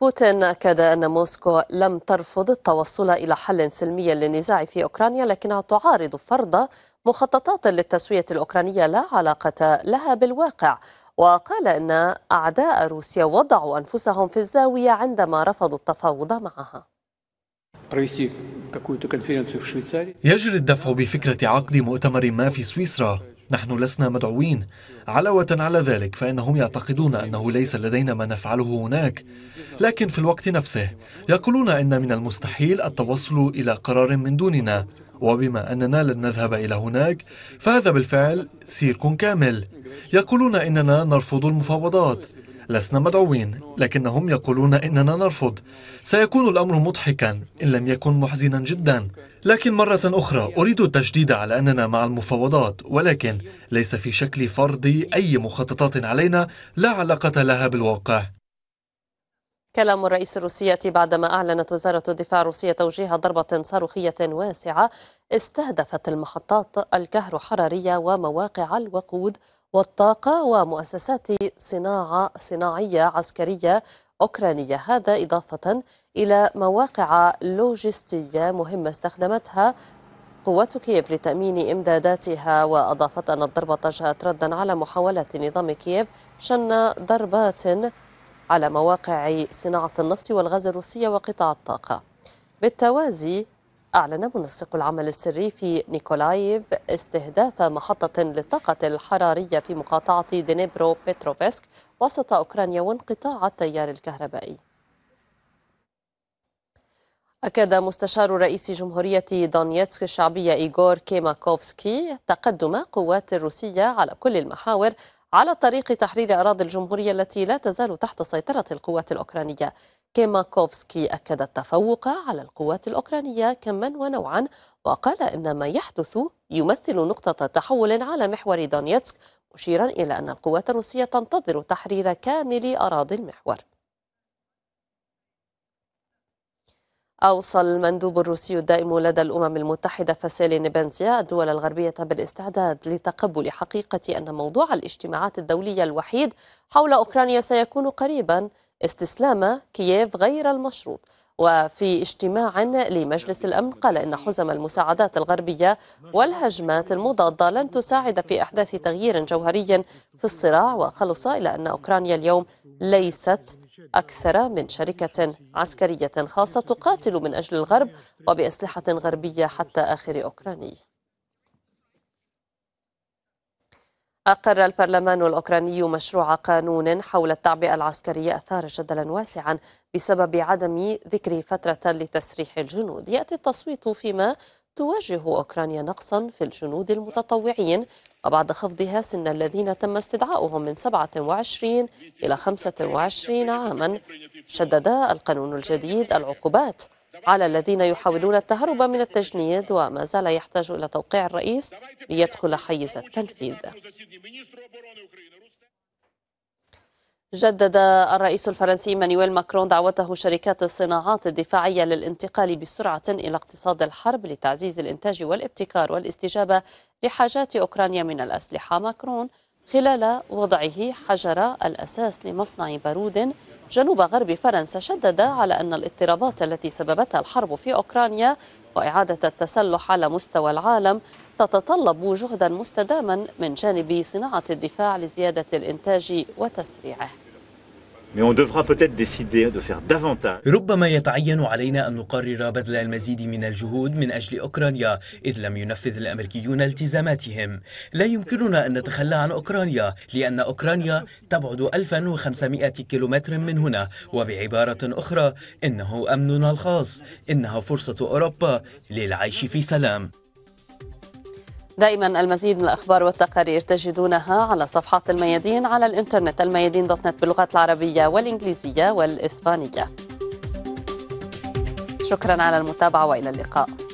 بوتين أكد أن موسكو لم ترفض التوصل إلى حل سلمي للنزاع في أوكرانيا، لكنها تعارض فرض مخططات للتسوية الأوكرانية لا علاقة لها بالواقع، وقال أن أعداء روسيا وضعوا أنفسهم في الزاوية عندما رفضوا التفاوض معها. يجري الدفع بفكرة عقد مؤتمر ما في سويسرا، نحن لسنا مدعوين. علاوة على ذلك فإنهم يعتقدون أنه ليس لدينا ما نفعله هناك، لكن في الوقت نفسه يقولون أن من المستحيل التوصل إلى قرار من دوننا، وبما أننا لن نذهب إلى هناك فهذا بالفعل سيرك كامل. يقولون إننا نرفض المفاوضات، لسنا مدعوين، لكنهم يقولون إننا نرفض. سيكون الأمر مضحكا إن لم يكن محزنا جدا، لكن مرة أخرى أريد التشديد على أننا مع المفاوضات، ولكن ليس في شكل فرض أي مخططات علينا لا علاقة لها بالواقع. كلام الرئيس الروسي بعدما أعلنت وزارة الدفاع الروسية توجيه ضربة صاروخية واسعة استهدفت المحطات الكهروحرارية ومواقع الوقود والطاقة ومؤسسات صناعة صناعية عسكرية أوكرانية، هذا إضافة إلى مواقع لوجستية مهمة استخدمتها قوات كييف لتأمين إمداداتها. وأضافت أن الضربة جاءت ردا على محاولة نظام كييف شن ضربات على مواقع صناعة النفط والغاز الروسية وقطاع الطاقة. بالتوازي أعلن منسق العمل السري في نيكولايف استهداف محطة للطاقة الحرارية في مقاطعة دنيبرو بيتروفسك وسط أوكرانيا وانقطاع التيار الكهربائي. أكد مستشار رئيس جمهورية دونيتسك الشعبية إيغور كيماكوفسكي تقدم قوات الروسية على كل المحاور على طريق تحرير أراضي الجمهورية التي لا تزال تحت سيطرة القوات الأوكرانية. كيماكوفسكي أكد التفوق على القوات الأوكرانية كما ونوعا، وقال إن ما يحدث يمثل نقطة تحول على محور دونيتسك، مشيرا إلى أن القوات الروسية تنتظر تحرير كامل أراضي المحور. أوصى المندوب الروسي الدائم لدى الأمم المتحدة فاسيلي نيبنزيا الدول الغربية بالاستعداد لتقبل حقيقة أن موضوع الاجتماعات الدولية الوحيد حول أوكرانيا سيكون قريبا استسلام كييف غير المشروط. وفي اجتماع لمجلس الأمن قال إن حزم المساعدات الغربية والهجمات المضادة لن تساعد في إحداث تغيير جوهري في الصراع، وخلص إلى أن أوكرانيا اليوم ليست أكثر من شركة عسكرية خاصة تقاتل من أجل الغرب وبأسلحة غربية حتى آخر أوكراني. أقر البرلمان الأوكراني مشروع قانون حول التعبئة العسكرية أثار جدلا واسعا بسبب عدم ذكر فترة لتسريح الجنود. يأتي التصويت فيما تواجه أوكرانيا نقصا في الجنود المتطوعين وبعد خفضها سن الذين تم استدعاؤهم من سبعة وعشرين إلى خمسة وعشرين عاما. شدد القانون الجديد العقوبات على الذين يحاولون التهرب من التجنيد، وما زال يحتاج إلى توقيع الرئيس ليدخل حيز التنفيذ. جدد الرئيس الفرنسي مانويل ماكرون دعوته شركات الصناعات الدفاعية للانتقال بسرعة إلى اقتصاد الحرب لتعزيز الإنتاج والابتكار والاستجابة لحاجات أوكرانيا من الأسلحة. ماكرون خلال وضعه حجر الأساس لمصنع بارود جنوب غرب فرنسا شدد على أن الاضطرابات التي سببتها الحرب في أوكرانيا وإعادة التسلح على مستوى العالم تتطلب جهدا مستداما من جانب صناعة الدفاع لزيادة الإنتاج وتسريعه. ربما يتعين علينا أن نقرر بذل المزيد من الجهود من أجل أوكرانيا، إذ لم ينفذ الأمريكيون التزاماتهم. لا يمكننا أن نتخلى عن أوكرانيا، لأن أوكرانيا تبعد ألف وخمسمائة كيلومتر من هنا، وبعبارة أخرى إنه أمننا الخاص، إنها فرصة أوروبا للعيش في سلام. دائما المزيد من الأخبار والتقارير تجدونها على صفحات الميادين على الإنترنت، الميادين دوت نت باللغات العربية والإنجليزية والإسبانية. شكرا على المتابعة وإلى اللقاء.